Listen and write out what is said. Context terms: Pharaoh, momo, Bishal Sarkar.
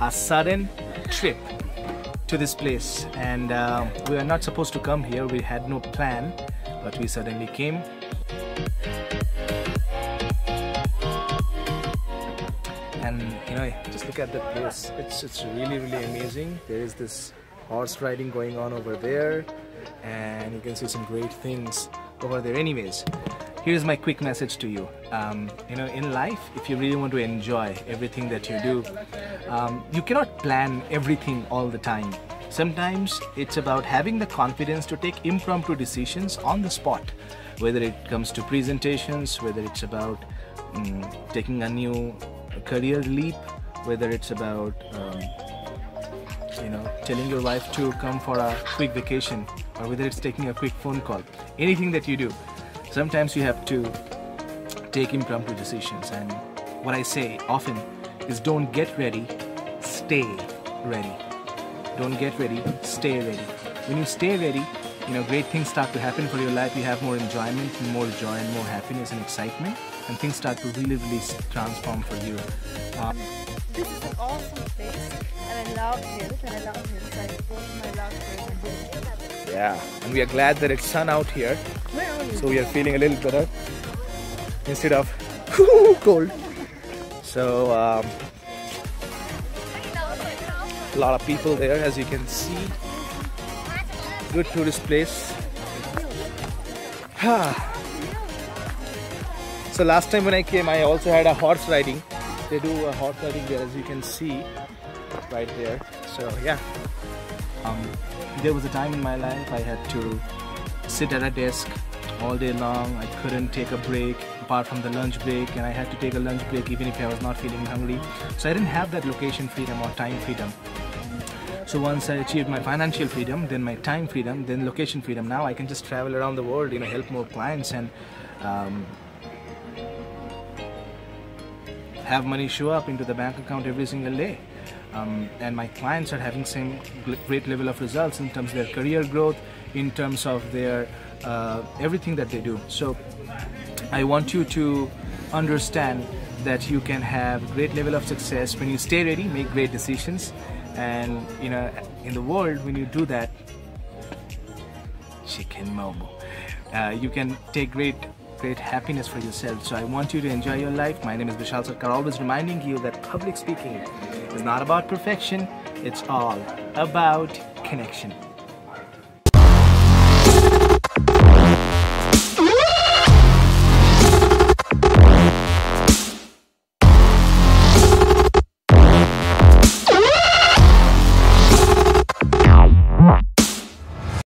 a sudden trip to this place, and we were not supposed to come here. We had no plan, but we suddenly came. And you know, just look at the place. It's really amazing. There is this horse riding going on over there, and you can see some great things over there. Anyways, here's my quick message to you. You know, in life, if you really want to enjoy everything that you do, you cannot plan everything all the time. Sometimes it's about having the confidence to take impromptu decisions on the spot, whether it comes to presentations, whether it's about taking a new career leap, whether it's about you know, telling your wife to come for a quick vacation, or whether it's taking a quick phone call. Anything that you do, sometimes you have to take impromptu decisions. And what I say often is, don't get ready, stay ready. Don't get ready, stay ready. When you stay ready, you know, great things start to happen for your life. You have more enjoyment, more joy, and more happiness and excitement, and things start to really transform for you. This is an awesome place, and I love hills, and I love hills. I both love hills. Yeah, and we are glad that it's sun out here, so we are feeling a little better instead of cold. So a lot of people there, as you can see. Good tourist place. So last time when I came, I also had a horse riding. They do a horse riding there, as you can see right there. So yeah, there was a time in my life I had to sit at a desk all day long. I couldn't take a break apart from the lunch break, and I had to take a lunch break even if I was not feeling hungry. So I didn't have that location freedom or time freedom. So once I achieved my financial freedom, then my time freedom, then location freedom, now I can just travel around the world, you know, help more clients, and have money show up into the bank account every single day. And my clients are having same great level of results in terms of their career growth, in terms of their everything that they do. So I want you to understand that you can have great level of success when you stay ready, make great decisions. And you know, in the world, when you do that, chicken momo, you can take great happiness for yourself. So I want you to enjoy your life. My name is Bishal Sarkar, always reminding you that public speaking is not about perfection, it's all about connection.